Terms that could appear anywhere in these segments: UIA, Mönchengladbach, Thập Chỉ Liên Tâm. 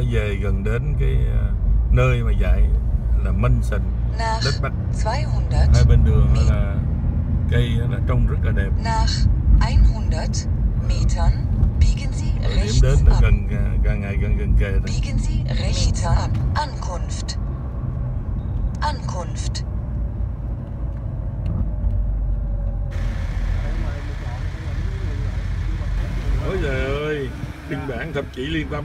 nó về gần đến cái nơi mà dạy là Mönchengladbach. Hai bên đường là cây là trông rất là đẹp. Điểm đến là gần càng ngày gần kề. Ankunft. Ôi trời ơi, phiên bản Thập Chỉ Liên Tâm.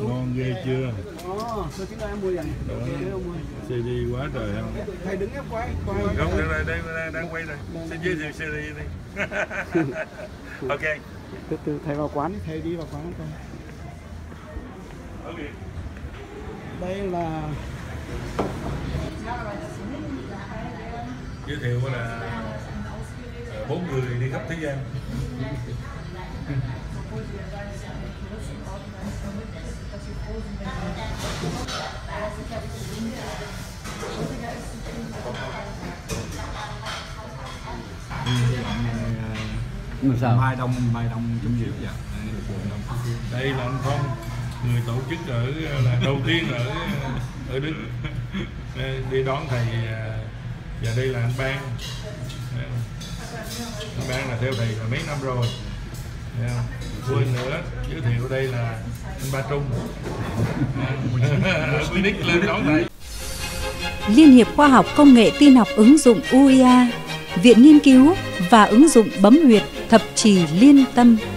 Ngon ghê chưa? Ồ, sao chúng ta mua vậy? CD quá trời không? Thầy đứng ép quay. Không, đang quay rồi. Xin giới thiệu CD đi. Ok. Từ thầy vào quán, thầy đi vào quán không? Ok. Đây là... Giới thiệu là 4 người đi khắp thế gian. Mai Đông trong diệu vậy. Đây là anh Phong, người tổ chức ở là đầu tiên ở Đức đi đón thầy, và đây là anh Ban. Anh Ban là theo thầy là mấy năm rồi. Quên nữa giới thiệu đây là anh Ba Trung ở Munich lên đón thầy. Liên hiệp Khoa học Công nghệ Tin học ứng dụng UIA, Viện Nghiên cứu và Ứng dụng Bấm huyệt Thập Chỉ Liên Tâm.